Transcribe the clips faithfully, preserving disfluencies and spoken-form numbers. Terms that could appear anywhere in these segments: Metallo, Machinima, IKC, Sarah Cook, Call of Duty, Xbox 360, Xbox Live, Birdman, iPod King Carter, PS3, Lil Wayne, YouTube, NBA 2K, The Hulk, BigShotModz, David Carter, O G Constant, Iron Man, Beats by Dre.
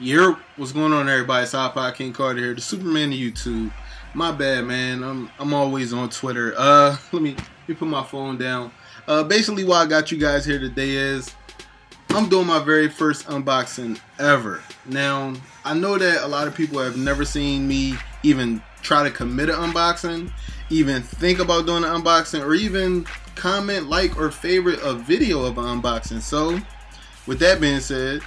Yo, what's going on, everybody? It's iPod King Carter here, the Superman of YouTube. My bad, man. I'm I'm always on Twitter. Uh, let me let me put my phone down. Uh, basically, why I got you guys here today is I'm doing my very first unboxing ever. Now, I know that a lot of people have never seen me even try to commit an unboxing, even think about doing an unboxing, or even comment, like, or favorite a video of an unboxing. So, with that being said,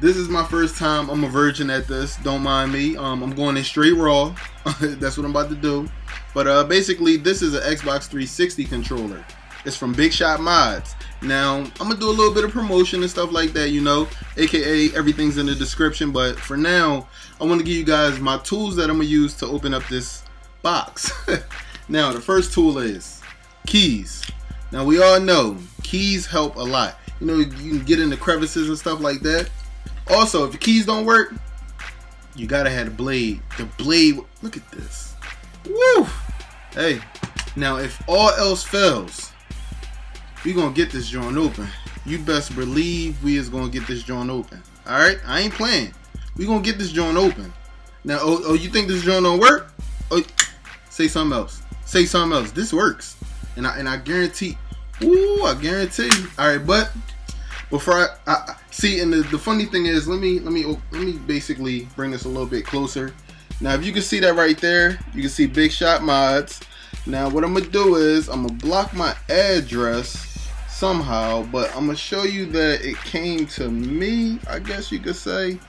this is my first time. I'm a virgin at this. Don't mind me. Um, I'm going in straight raw. That's what I'm about to do. But uh, basically, this is an Xbox three sixty controller. It's from BigShotModz. Now, I'm going to do a little bit of promotion and stuff like that, you know, aka everything's in the description. But for now, I want to give you guys my tools that I'm going to use to open up this box. Now, the first tool is keys. Now, we all know keys help a lot. You know, you can get into crevices and stuff like that. Also, if the keys don't work, you got to have the blade. The blade, look at this. Woo! Hey, now if all else fails, we gonna get this joint open. You best believe we is gonna get this joint open. All right, I ain't playing. We gonna get this joint open. Now, oh, oh you think this joint don't work? Oh, say something else. Say something else. This works, and I and I guarantee. Ooh, I guarantee. All right, but before I, I, I see, and the, the funny thing is, let me let me let me basically bring this a little bit closer. Now, if you can see that right there, you can see BigShotModz. Now, what I'm gonna do is I'm gonna block my address somehow, but I'm gonna show you that it came to me, I guess you could say.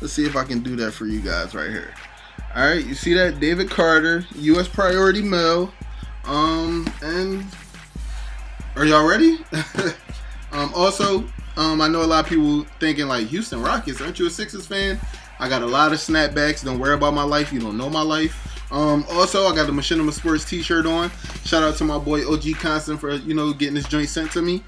Let's see if I can do that for you guys right here. All right, you see that? David Carter, U S Priority Mail. Um, and are y'all ready? um, also, um, I know a lot of people thinking like, Houston Rockets, aren't you a Sixers fan? I got a lot of snapbacks. Don't worry about my life. You don't know my life. Um, also, I got the Machinima Sports t-shirt on. Shout out to my boy O G Constant for, you know, getting this joint sent to me.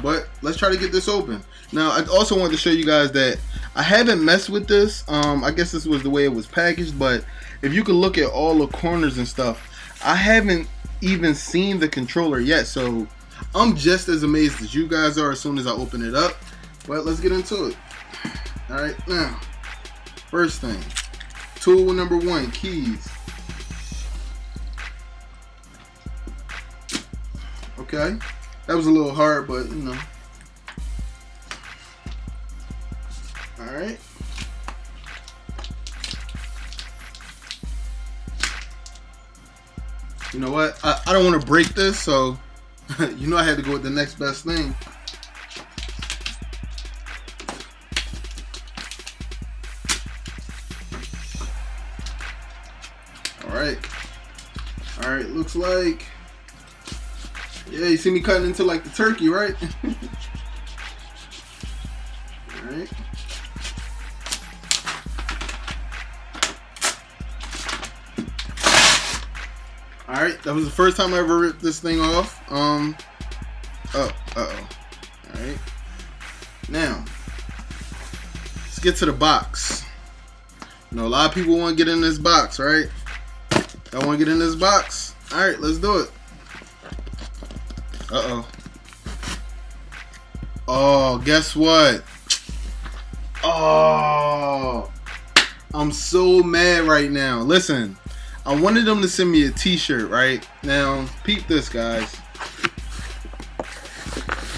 But let's try to get this open. Now, I also wanted to show you guys that I haven't messed with this. Um, I guess this was the way it was packaged. But if you can look at all the corners and stuff, I haven't even seen the controller yet. So I'm just as amazed as you guys are as soon as I open it up. But let's get into it. All right, now, first thing, tool number one, keys. Okay, that was a little hard, but you know. All right. You know what? I, I don't want to break this, so you know I had to go with the next best thing. All right. All right, looks like. Yeah, you see me cutting into like the turkey, right? All right. All right, that was the first time I ever ripped this thing off. Um, oh, uh-oh. All right. Now, let's get to the box. You know, a lot of people want to get in this box, right? Y'all want to get in this box? All right, let's do it. Uh-oh. Oh, guess what? Oh, I'm so mad right now. Listen, I wanted them to send me a t-shirt, right? Now, peep this, guys.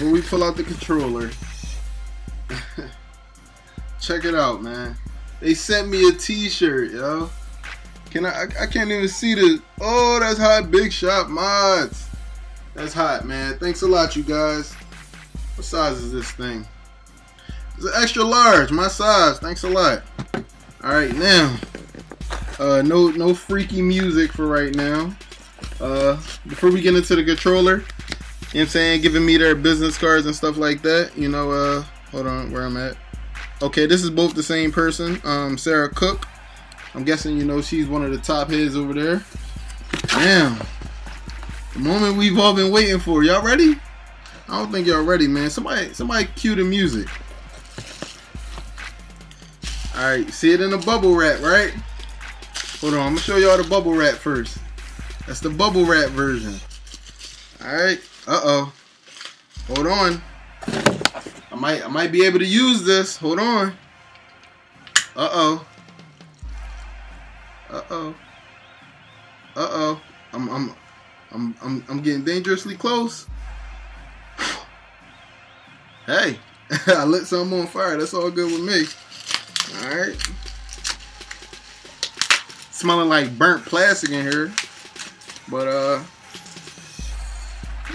When we pull out the controller, check it out, man. They sent me a t-shirt, yo. Can I, I can't even see this. Oh, that's hot BigShotModz. That's hot, man. Thanks a lot, you guys. What size is this thing? It's an extra large, my size. Thanks a lot. All right, now, uh, no, no freaky music for right now. Uh, before we get into the controller, you know what I'm saying, giving me their business cards and stuff like that. You know, uh, hold on, where I'm at. Okay, this is both the same person, um, Sarah Cook. I'm guessing, you know, she's one of the top heads over there. Damn. The moment we've all been waiting for. Y'all ready? I don't think y'all ready, man. Somebody somebody cue the music. Alright, see it in the bubble wrap, right? Hold on, I'm gonna show y'all the bubble wrap first. That's the bubble wrap version. Alright, uh-oh. Hold on. I might I might be able to use this. Hold on. Uh-oh. Uh-oh. Uh-oh. I'm I'm I'm I'm I'm getting dangerously close. Hey, I lit something on fire. That's all good with me. All right. Smelling like burnt plastic in here. But uh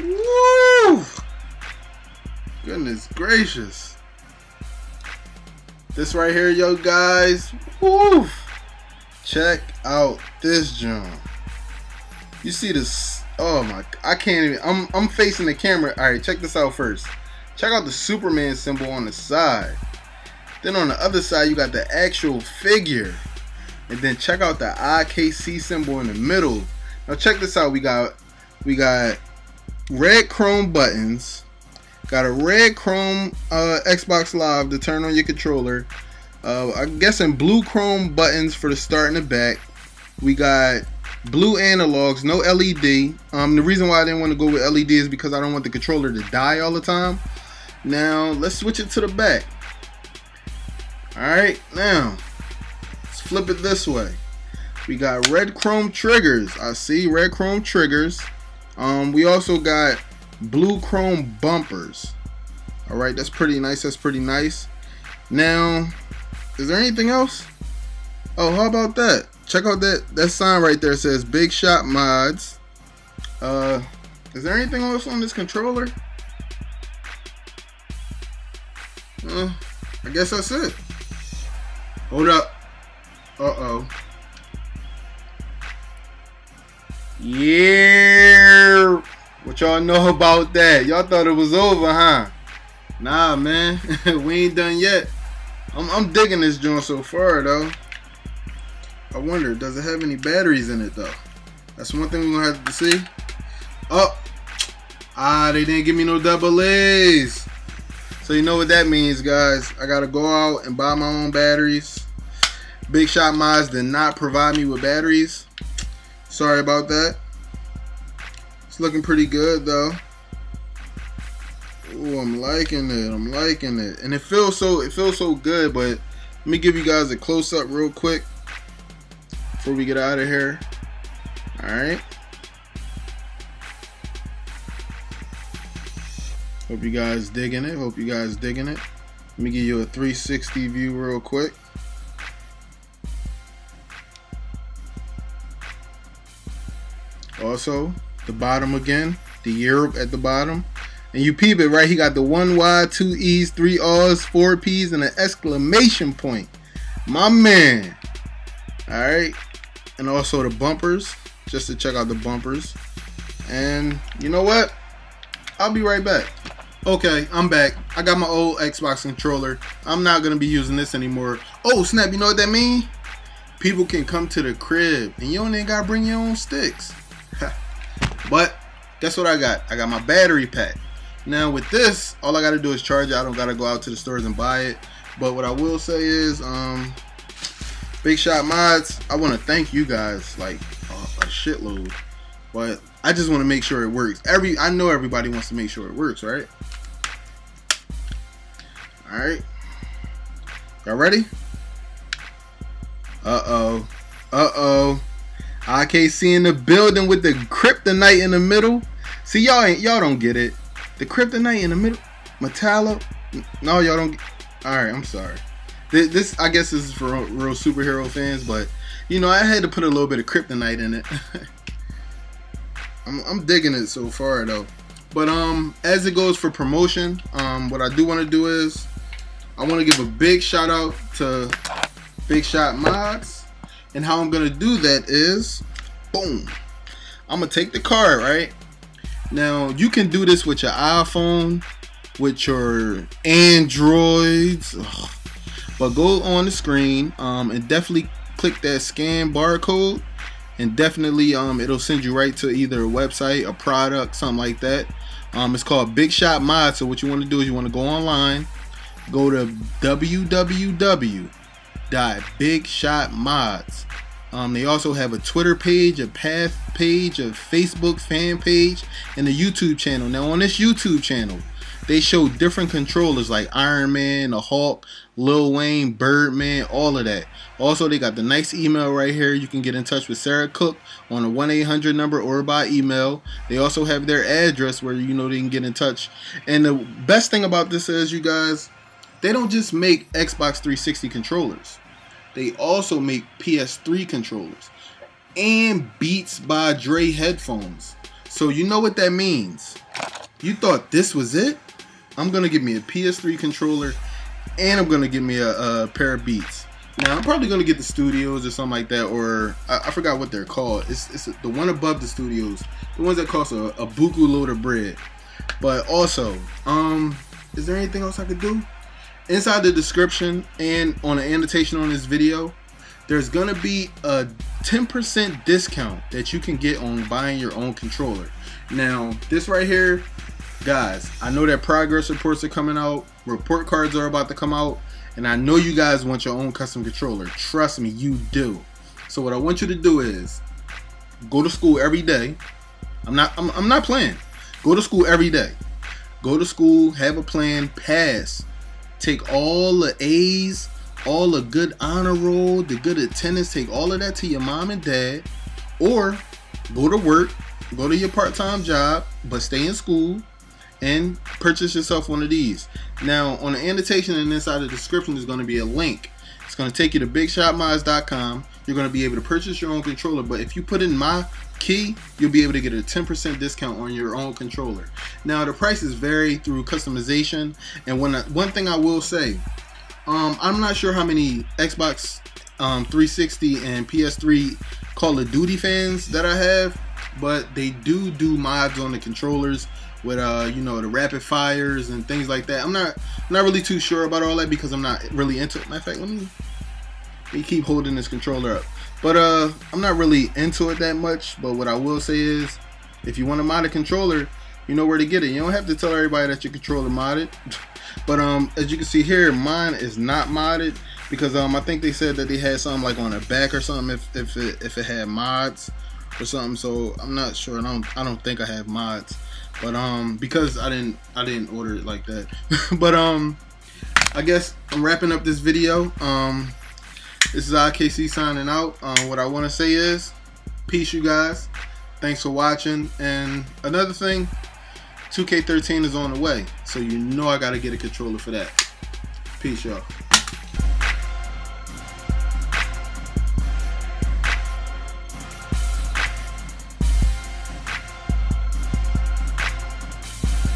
woo! Goodness gracious. This right here, yo guys. Woo! Check out this jump. You see this? Oh my, I can't even. I'm I'm facing the camera. All right, check this out first. Check out the Superman symbol on the side. Then on the other side, you got the actual figure. And then check out the I K C symbol in the middle. Now check this out. We got we got red chrome buttons. Got a red chrome uh, Xbox Live to turn on your controller. Uh, I'm guessing blue chrome buttons for the start and the back. We got blue analogs, no L E D. Um, the reason why I didn't want to go with L E D is because I don't want the controller to die all the time. Now, let's switch it to the back. Alright, now, let's flip it this way. We got red chrome triggers. I see red chrome triggers. Um, we also got blue chrome bumpers. Alright, that's pretty nice. That's pretty nice. Now, is there anything else? Oh, how about that? Check out that that sign right there. It says Big Shot Mods. Uh, is there anything else on this controller? Uh, I guess that's it. Hold up. Uh oh. Yeah. What y'all know about that? Y'all thought it was over, huh? Nah, man. We ain't done yet. I'm, I'm digging this joint so far, though. I wonder, does it have any batteries in it, though? That's one thing we're going to have to see. Oh! Ah, they didn't give me no double A's. So you know what that means, guys. I got to go out and buy my own batteries. Big Shot Mods did not provide me with batteries. Sorry about that. It's looking pretty good, though. Ooh, I'm liking it. I'm liking it, and it feels so. It feels so good. But let me give you guys a close up real quick before we get out of here. All right. Hope you guys digging it. Hope you guys digging it. Let me give you a three sixty view real quick. Also, the bottom again. The Europe at the bottom. And you peep it, right? He got the one Y, two E's, three R's, four P's, and an exclamation point. My man. Alright. And also the bumpers. Just to check out the bumpers. And you know what? I'll be right back. Okay, I'm back. I got my old Xbox controller. I'm not going to be using this anymore. Oh, snap. You know what that means? People can come to the crib. And you don't even got to bring your own sticks. But guess what I got? I got my battery pack. Now with this, all I gotta do is charge it. I don't gotta go out to the stores and buy it. But what I will say is, um, Big Shot Mods, I wanna thank you guys like uh, a shitload. But I just wanna make sure it works. Every I know everybody wants to make sure it works, right? All right, y'all ready? Uh oh, uh oh. I K C in the building with the kryptonite in the middle. See, y'all ain't y'all don't get it. The kryptonite in the middle, Metallo. No, y'all don't. All right, I'm sorry. This, this, I guess, this is for real superhero fans, but you know, I had to put a little bit of kryptonite in it. I'm, I'm digging it so far, though. But um, as it goes for promotion, um, what I do want to do is I want to give a big shout out to Big Shot Mods, and how I'm gonna do that is, boom, I'm gonna take the card, right? Now, you can do this with your iPhone, with your Androids, ugh. But go on the screen um, and definitely click that scan barcode, and definitely um, it'll send you right to either a website, a product, something like that. Um, it's called Big Shot Mod, so what you want to do is you want to go online, go to w w w dot big shot mods Um, they also have a Twitter page, a Path page, a Facebook fan page, and a YouTube channel. Now on this YouTube channel, they show different controllers like Iron Man, The Hulk, Lil Wayne, Birdman, all of that. Also, they got the nice email right here. You can get in touch with Sarah Cook on a one eight hundred number or by email. They also have their address where, you know, they can get in touch. And the best thing about this is, you guys, they don't just make Xbox three sixty controllers. They also make P S three controllers and Beats by Dre headphones. So you know what that means. You thought this was it? I'm going to get me a P S three controller and I'm going to get me a, a pair of Beats. Now, I'm probably going to get the Studios or something like that, or I, I forgot what they're called. It's, it's the one above the Studios, the ones that cost a, a buku load of bread. But also, um, is there anything else I could do? Inside the description and on the annotation on this video, there's gonna be a ten percent discount that you can get on buying your own controller. Now, this right here, guys, I know that progress reports are coming out, report cards are about to come out, and I know you guys want your own custom controller. Trust me, you do. So what I want you to do is go to school every day. I'm not, I'm, I'm not playing. Go to school every day. Go to school, have a plan, pass. Take all the A's, all the good honor roll, the good attendance, take all of that to your mom and dad, or go to work, go to your part-time job, but stay in school and purchase yourself one of these. Now, on the annotation and inside the description is gonna be a link. It's gonna take you to Big Shot Modz dot com. You're gonna be able to purchase your own controller, but if you put in my key, you'll be able to get a ten percent discount on your own controller. Now, the prices vary through customization, and one one thing I will say, um, I'm not sure how many Xbox um, three sixty and P S three Call of Duty fans that I have, but they do do mods on the controllers with uh, you know, the rapid fires and things like that. I'm not I'm not really too sure about all that because I'm not really into it. Matter of fact, let me. We keep holding this controller up, but uh, I'm not really into it that much. But what I will say is, if you want to mod a controller, you know where to get it. You don't have to tell everybody that your controller modded. But um, as you can see here, mine is not modded because um, I think they said that they had something like on the back or something if if it, if it had mods or something. So I'm not sure. And I don't I don't think I have mods, but um, because I didn't I didn't order it like that. But um, I guess I'm wrapping up this video. Um. This is I K C signing out. Um, what I want to say is, peace, you guys. Thanks for watching. And another thing, two K thirteen is on the way. So you know I got to get a controller for that. Peace, y'all.